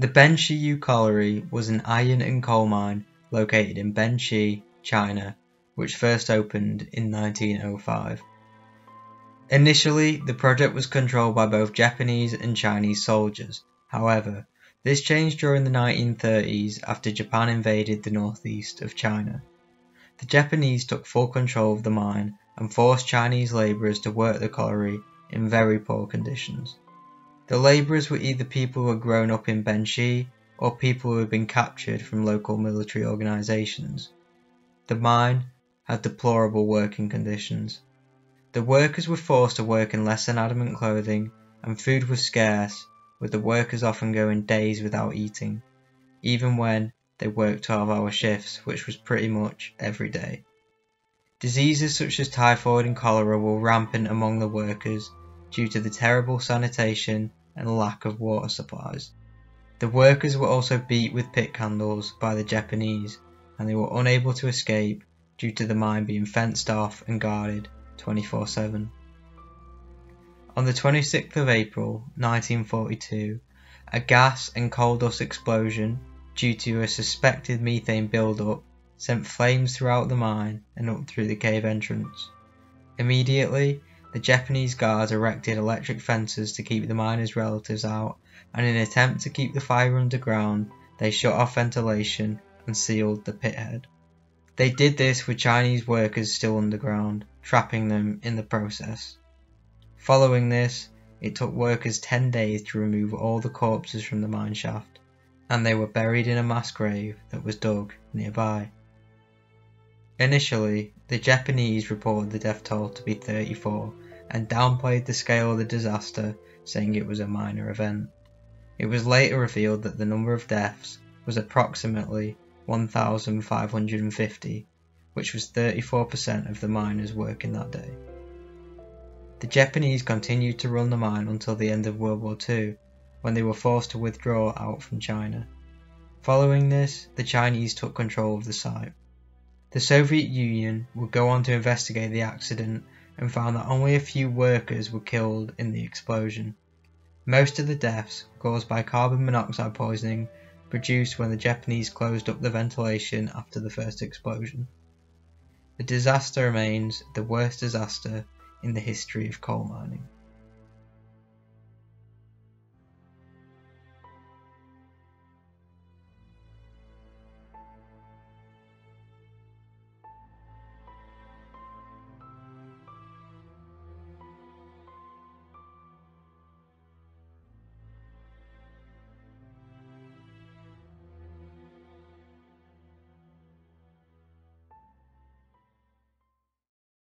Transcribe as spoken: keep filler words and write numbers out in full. The Benxihu Colliery was an iron and coal mine located in Benxi, China, which first opened in nineteen oh five. Initially, the project was controlled by both Japanese and Chinese soldiers. However, this changed during the nineteen thirties after Japan invaded the northeast of China. The Japanese took full control of the mine and forced Chinese labourers to work the colliery in very poor conditions. The labourers were either people who had grown up in Benxi or people who had been captured from local military organisations. The mine had deplorable working conditions. The workers were forced to work in less than adequate clothing, and food was scarce, with the workers often going days without eating, even when they worked twelve hour shifts, which was pretty much every day. Diseases such as typhoid and cholera were rampant among the workers due to the terrible sanitation and lack of water supplies. The workers were also beat with pit candles by the Japanese, and they were unable to escape due to the mine being fenced off and guarded twenty-four seven. On the twenty-sixth of April nineteen forty-two, a gas and coal dust explosion due to a suspected methane build-up sent flames throughout the mine and up through the cave entrance. Immediately, the Japanese guards erected electric fences to keep the miners' relatives out, and in an attempt to keep the fire underground, they shut off ventilation and sealed the pithead. They did this with Chinese workers still underground, trapping them in the process. Following this, it took workers ten days to remove all the corpses from the mine shaft, and they were buried in a mass grave that was dug nearby. Initially, the Japanese reported the death toll to be thirty-four and downplayed the scale of the disaster, saying it was a minor event. It was later revealed that the number of deaths was approximately one thousand five hundred fifty, which was thirty-four percent of the miners working that day. The Japanese continued to run the mine until the end of World War Two, when they were forced to withdraw out from China. Following this, the Chinese took control of the site. The Soviet Union would go on to investigate the accident and found that only a few workers were killed in the explosion. Most of the deaths were caused by carbon monoxide poisoning produced when the Japanese closed up the ventilation after the first explosion. The disaster remains the worst disaster in the history of coal mining.